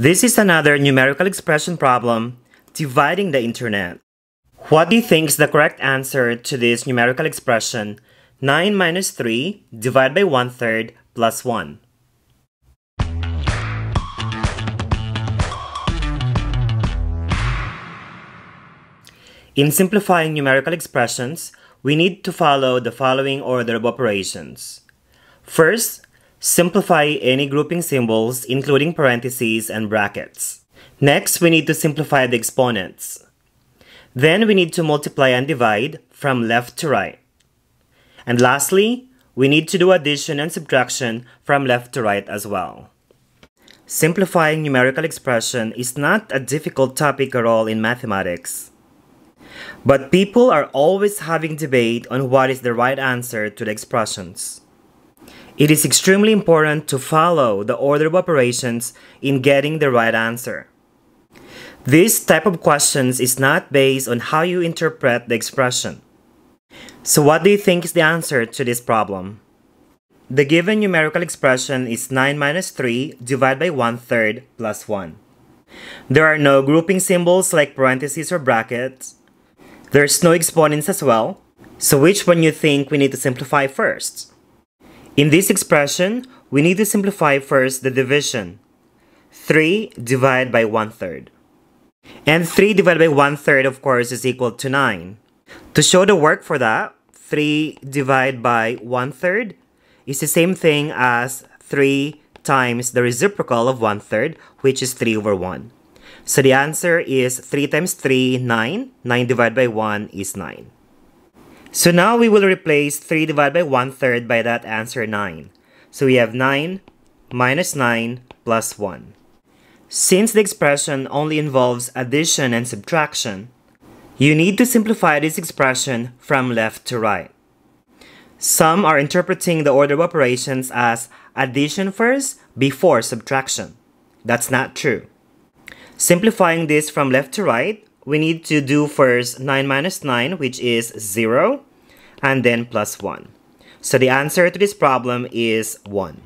This is another numerical expression problem, dividing the internet. What do you think is the correct answer to this numerical expression, 9 minus 3 divided by 1/3 plus 1? In simplifying numerical expressions, we need to follow the following order of operations. First, simplify any grouping symbols, including parentheses and brackets. Next, we need to simplify the exponents. Then we need to multiply and divide from left to right. And lastly, we need to do addition and subtraction from left to right as well. Simplifying numerical expression is not a difficult topic at all in mathematics. But people are always having debate on what is the right answer to the expressions. It is extremely important to follow the order of operations in getting the right answer. This type of questions is not based on how you interpret the expression. So what do you think is the answer to this problem? The given numerical expression is 9 minus 3 divided by 1/3 plus 1. There are no grouping symbols like parentheses or brackets. There's no exponents as well. So which one you think we need to simplify first? In this expression, we need to simplify first the division. 3 divided by 1/3. And 3 divided by 1/3, of course, is equal to 9. To show the work for that, 3 divided by 1/3 is the same thing as 3 times the reciprocal of 1/3, which is 3 over 1. So the answer is 3 times 3, 9. 9 divided by 1 is 9. So now we will replace 3 divided by 1/3 by that answer 9. So we have 9 minus 9 plus 1. Since the expression only involves addition and subtraction, you need to simplify this expression from left to right. Some are interpreting the order of operations as addition first before subtraction. That's not true. Simplifying this from left to right, we need to do first 9 minus 9, which is 0, and then plus 1. So the answer to this problem is 1.